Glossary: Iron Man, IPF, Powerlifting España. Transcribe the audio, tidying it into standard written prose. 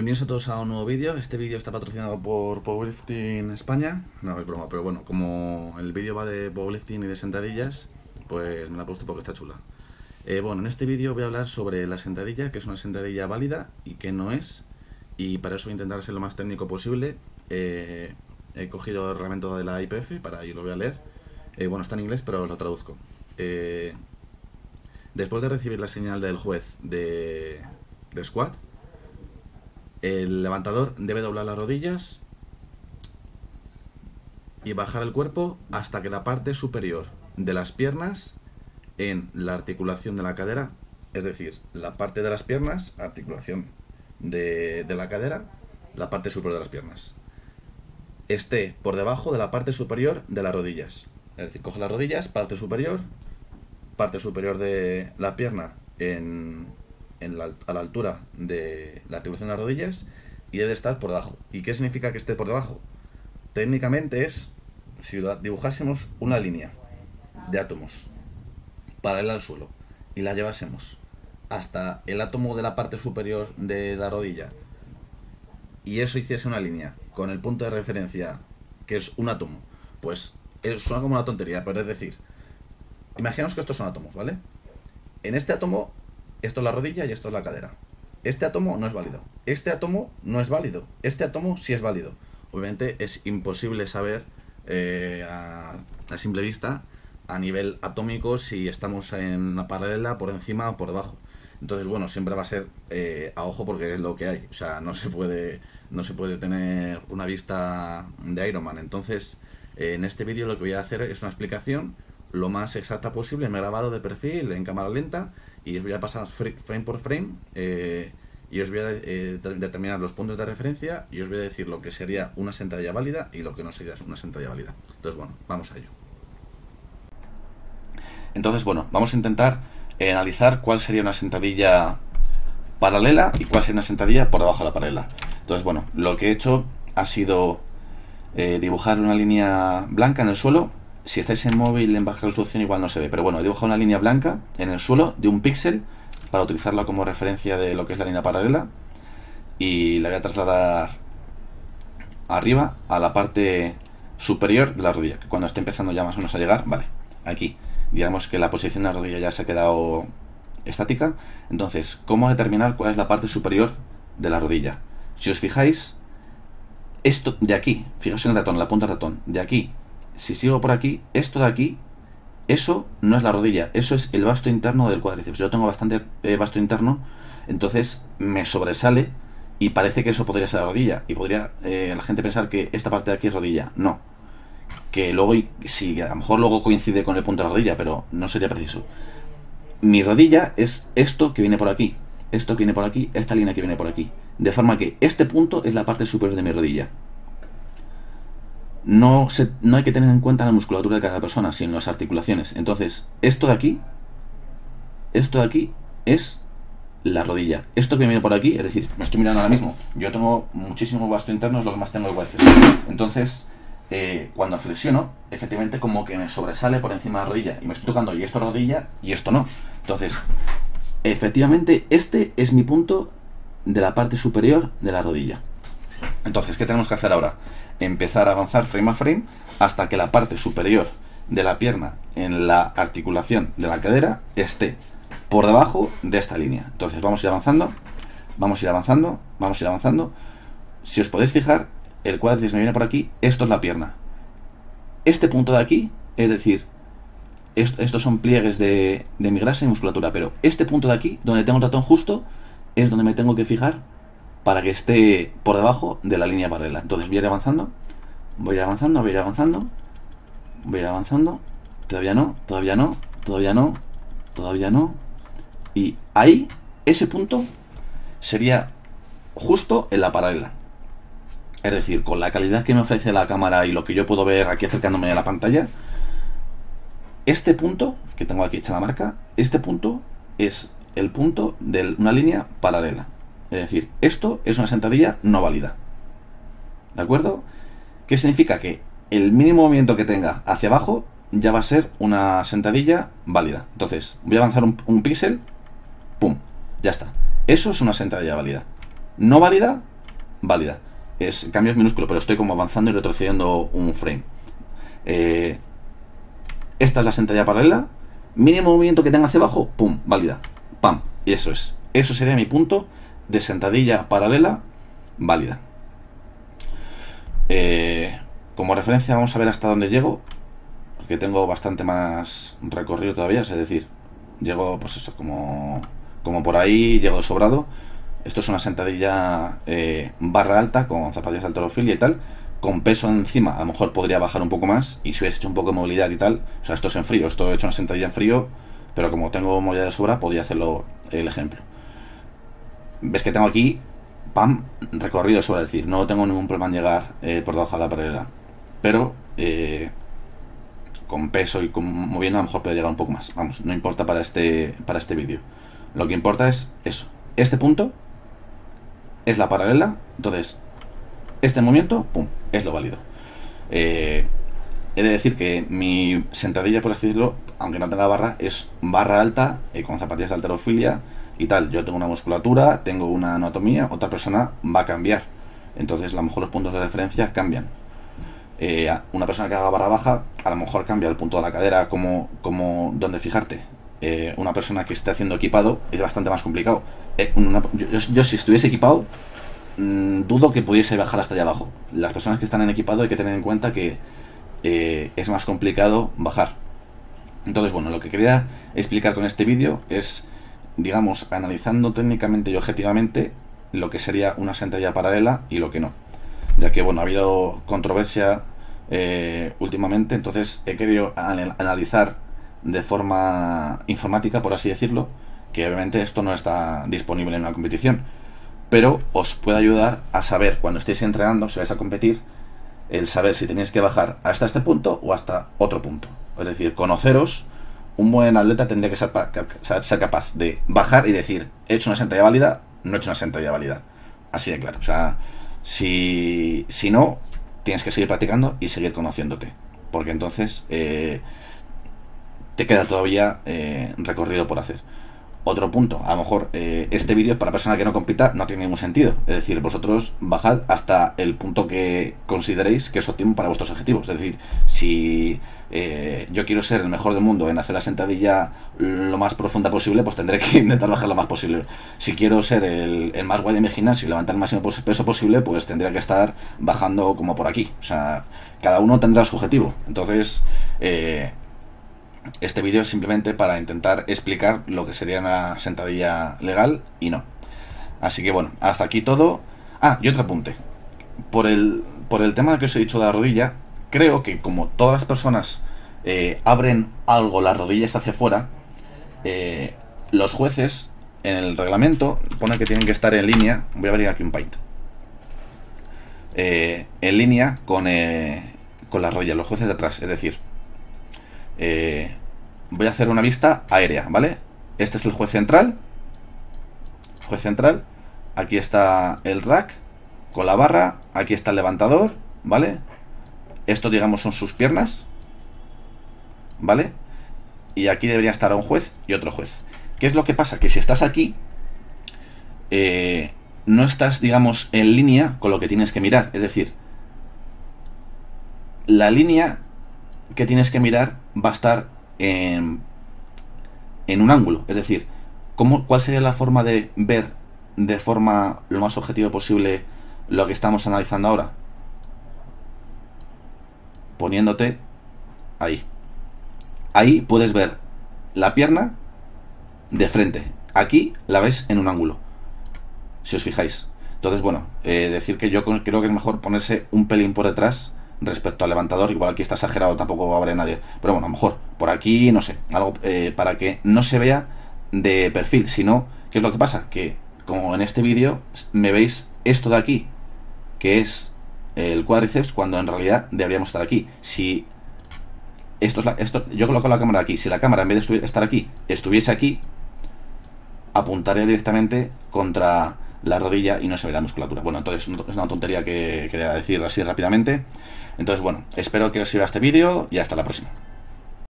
Bienvenidos a todos a un nuevo vídeo. Este vídeo está patrocinado por Powerlifting España. No, es broma, pero bueno, como el vídeo va de powerlifting y de sentadillas, pues me la he puesto porque está chula. Bueno, en este vídeo voy a hablar sobre la sentadilla, que es una sentadilla válida y que no es. Y para eso voy a intentar ser lo más técnico posible. He cogido el reglamento de la IPF, para ahí lo voy a leer. Bueno, está en inglés, pero lo traduzco. Después de recibir la señal del juez de squat, el levantador debe doblar las rodillas y bajar el cuerpo hasta que la parte superior de las piernas en la articulación de la cadera, es decir, la parte de las piernas, articulación de la cadera, la parte superior de las piernas, esté por debajo de la parte superior de las rodillas. Es decir, coge las rodillas, parte superior de la pierna a la altura de la articulación de las rodillas y debe estar por debajo. ¿Y qué significa que esté por debajo? Técnicamente es si dibujásemos una línea de átomos paralela al suelo y la llevásemos hasta el átomo de la parte superior de la rodilla y eso hiciese una línea con el punto de referencia que es un átomo, pues suena como una tontería, pero es decir, imaginaos que estos son átomos, ¿vale? En este átomo esto es la rodilla y esto es la cadera. Este átomo no es válido. Este átomo no es válido. Este átomo sí es válido. Obviamente es imposible saber a simple vista a nivel atómico si estamos en una paralela, por encima o por debajo. Entonces, bueno, siempre va a ser a ojo porque es lo que hay. O sea, no se puede tener una vista de Iron Man. Entonces, en este vídeo lo que voy a hacer es una explicación lo más exacta posible. Me he grabado de perfil en cámara lenta y os voy a pasar frame por frame y os voy a determinar los puntos de referencia y os voy a decir lo que sería una sentadilla válida y lo que no sería una sentadilla válida. Entonces, bueno, vamos a ello. Entonces, bueno, vamos a intentar analizar cuál sería una sentadilla paralela y cuál sería una sentadilla por debajo de la paralela. Entonces, bueno, lo que he hecho ha sido dibujar una línea blanca en el suelo. Si estáis en móvil en baja resolución igual no se ve, pero bueno, he dibujado una línea blanca en el suelo de un píxel para utilizarla como referencia de lo que es la línea paralela y la voy a trasladar arriba a la parte superior de la rodilla, que cuando esté empezando ya más o menos a llegar, vale, aquí, digamos que la posición de la rodilla ya se ha quedado estática. Entonces, ¿cómo determinar cuál es la parte superior de la rodilla? Si os fijáis, esto de aquí, fijaos en el ratón, la punta del ratón, de aquí. Si sigo por aquí, esto de aquí, eso no es la rodilla, eso es el vasto interno del cuádriceps. Yo tengo bastante vasto interno, entonces me sobresale y parece que eso podría ser la rodilla. Y podría la gente pensar que esta parte de aquí es rodilla. No, que luego, sí, a lo mejor luego coincide con el punto de la rodilla, pero no sería preciso. Mi rodilla es esto que viene por aquí, esto que viene por aquí, esta línea que viene por aquí. De forma que este punto es la parte superior de mi rodilla. No hay que tener en cuenta la musculatura de cada persona, sino las articulaciones. Entonces, esto de aquí es la rodilla. Esto que viene por aquí, es decir, me estoy mirando ahora mismo. Yo tengo muchísimo vasto interno, es lo que más tengo de cuádriceps. Entonces, cuando flexiono, efectivamente como que me sobresale por encima de la rodilla. Y me estoy tocando, y esto es rodilla, y esto no. Entonces, efectivamente, este es mi punto de la parte superior de la rodilla. Entonces, ¿qué tenemos que hacer ahora? Empezar a avanzar frame a frame hasta que la parte superior de la pierna en la articulación de la cadera esté por debajo de esta línea. Entonces vamos a ir avanzando, vamos a ir avanzando, vamos a ir avanzando. Si os podéis fijar, el cuádriceps me viene por aquí, esto es la pierna. Este punto de aquí, es decir, estos son pliegues de mi grasa y musculatura, pero este punto de aquí, donde tengo el ratón justo, es donde me tengo que fijar para que esté por debajo de la línea paralela. Entonces voy a ir avanzando, voy a ir avanzando, voy a ir avanzando, voy a ir avanzando, todavía no, todavía no, todavía no, todavía no. Y ahí, ese punto sería justo en la paralela. Es decir, con la calidad que me ofrece la cámara y lo que yo puedo ver aquí acercándome a la pantalla, este punto, que tengo aquí hecha la marca, este punto es el punto de una línea paralela. Es decir, esto es una sentadilla no válida. ¿De acuerdo? ¿Qué significa? Que el mínimo movimiento que tenga hacia abajo ya va a ser una sentadilla válida. Entonces, voy a avanzar un píxel, ¡pum! Ya está. Eso es una sentadilla válida. No válida válida. Es cambios minúsculos, pero estoy como avanzando y retrocediendo un frame. Esta es la sentadilla paralela. Mínimo movimiento que tenga hacia abajo, pum, válida. Pam, y eso es. Eso sería mi punto de sentadilla paralela válida. Como referencia vamos a ver hasta dónde llego, porque tengo bastante más recorrido todavía, es decir, llego pues eso, como por ahí, llego de sobrado. Esto es una sentadilla barra alta con zapatillas de halterofilia y tal, con peso encima. A lo mejor podría bajar un poco más y si hubiese hecho un poco de movilidad y tal, o sea, esto es en frío, esto he hecho una sentadilla en frío, pero como tengo movilidad de sobra podría hacerlo el ejemplo. Ves que tengo aquí, pam, recorrido sobre, decir, no tengo ningún problema en llegar por debajo de la paralela, pero con peso y moviendo a lo mejor puedo llegar un poco más. Vamos, no importa para este vídeo. Lo que importa es eso. Este punto es la paralela, entonces este movimiento, pum, es lo válido. He de decir que mi sentadilla, por así decirlo, aunque no tenga barra, es barra alta con zapatillas de halterofilia y tal. Yo tengo una musculatura, tengo una anatomía, otra persona va a cambiar, entonces a lo mejor los puntos de referencia cambian. Una persona que haga barra baja a lo mejor cambia el punto de la cadera, como donde fijarte. Una persona que esté haciendo equipado es bastante más complicado. Yo si estuviese equipado, dudo que pudiese bajar hasta allá abajo. Las personas que están en equipado hay que tener en cuenta que es más complicado bajar. Entonces, bueno, lo que quería explicar con este vídeo es, digamos, analizando técnicamente y objetivamente lo que sería una sentadilla paralela y lo que no, ya que, bueno, ha habido controversia últimamente, entonces he querido analizar de forma informática, por así decirlo, que obviamente esto no está disponible en una competición, pero os puede ayudar a saber, cuando estéis entrenando, si vais a competir, el saber si tenéis que bajar hasta este punto o hasta otro punto. Es decir, conoceros. Un buen atleta tendría que ser capaz de bajar y decir, he hecho una sentadilla válida, no he hecho una sentadilla válida. Así de claro. O sea, si no, tienes que seguir practicando y seguir conociéndote, porque entonces te queda todavía recorrido por hacer. Otro punto, a lo mejor este vídeo para personas que no compita no tiene ningún sentido. Es decir, vosotros bajad hasta el punto que consideréis que es óptimo para vuestros objetivos. Es decir, si yo quiero ser el mejor del mundo en hacer la sentadilla lo más profunda posible, pues tendré que intentar bajar lo más posible. Si quiero ser el más guay de mi gimnasio y levantar el máximo peso posible, pues tendría que estar bajando como por aquí. O sea, cada uno tendrá su objetivo. Entonces, este vídeo es simplemente para intentar explicar lo que sería una sentadilla legal y no. Así que bueno, hasta aquí todo. Ah, y otro apunte. Por el tema que os he dicho de la rodilla, creo que como todas las personas abren algo las rodillas hacia afuera, los jueces en el reglamento ponen que tienen que estar en línea. Voy a abrir aquí un paint. En línea con las rodillas, los jueces de atrás, es decir, voy a hacer una vista aérea, ¿vale? Este es el juez central. Aquí está el rack con la barra. Aquí está el levantador, ¿vale? Esto, digamos, son sus piernas, ¿vale? Y aquí debería estar un juez y otro juez. ¿Qué es lo que pasa? Que si estás aquí, no estás, digamos, en línea con lo que tienes que mirar. Es decir, la línea que tienes que mirar va a estar en un ángulo. Es decir, ¿cuál sería la forma de ver de forma lo más objetiva posible lo que estamos analizando ahora? Poniéndote ahí. Ahí puedes ver la pierna de frente. Aquí la ves en un ángulo, si os fijáis. Entonces, bueno, decir que yo creo que es mejor ponerse un pelín por detrás respecto al levantador. Igual aquí está exagerado, tampoco va a haber nadie, pero bueno, a lo mejor por aquí, no sé, algo para que no se vea de perfil. Si no, ¿qué es lo que pasa? Que como en este vídeo me veis esto de aquí, que es el cuádriceps, cuando en realidad deberíamos estar aquí. Si esto yo coloco la cámara aquí, si la cámara en vez de estar aquí estuviese aquí, apuntaría directamente contra la rodilla y no se ve la musculatura. Bueno, entonces es una tontería que quería decir así rápidamente. Entonces, bueno, espero que os sirva este vídeo y hasta la próxima.